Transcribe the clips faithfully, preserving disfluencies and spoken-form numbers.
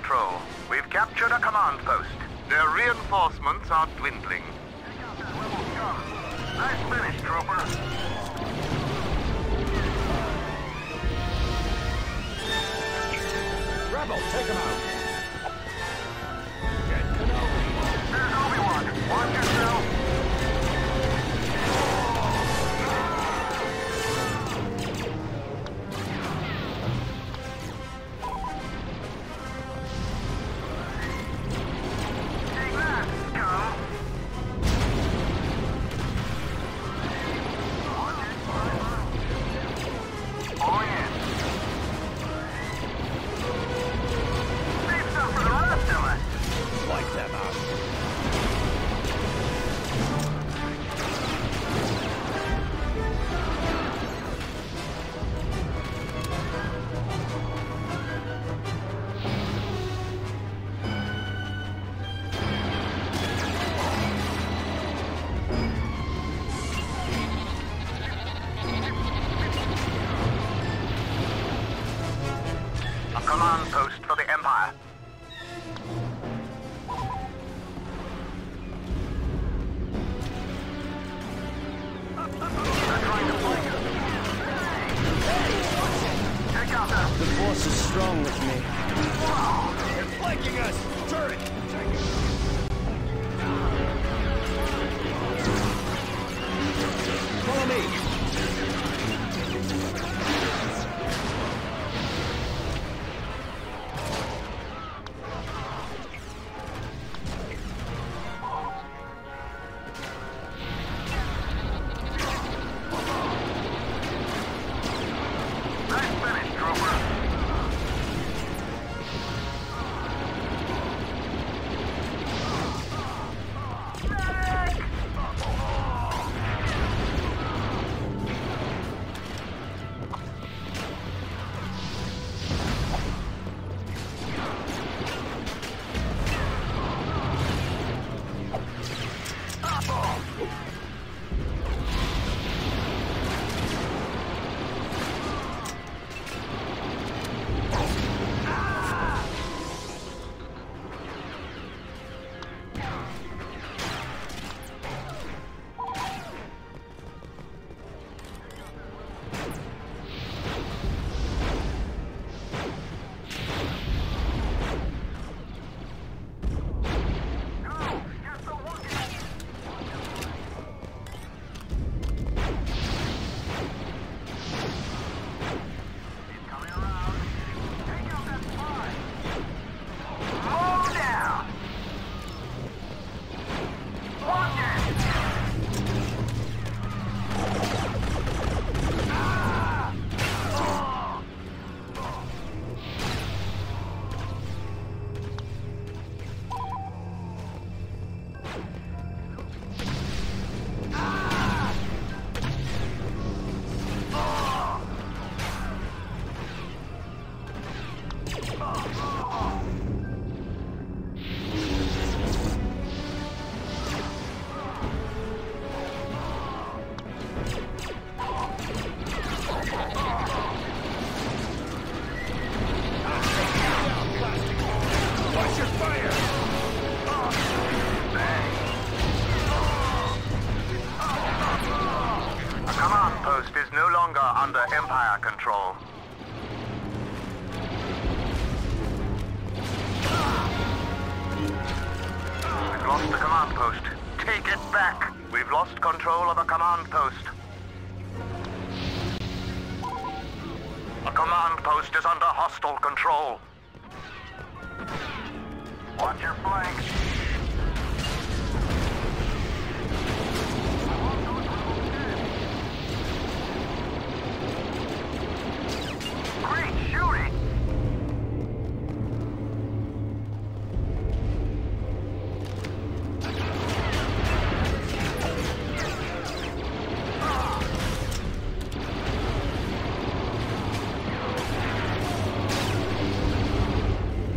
control. We've captured a command post. Their reinforcements are dwindling. Nice finish, trooper. Rebel, take him out. Get Kenobi. There's Obi-Wan. Watch yourself. Take that, go. Oh, yeah. Like them out. A command post for the Empire.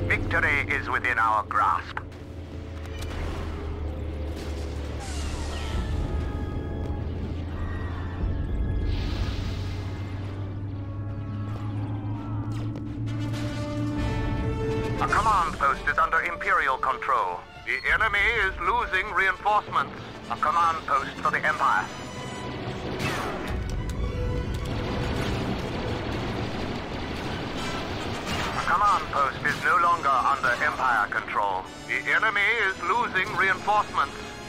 Victory is within our grasp. A command post is under Imperial control. The enemy is losing reinforcements. A command post for the Empire. A command post is no longer under Empire control. The enemy is losing reinforcements.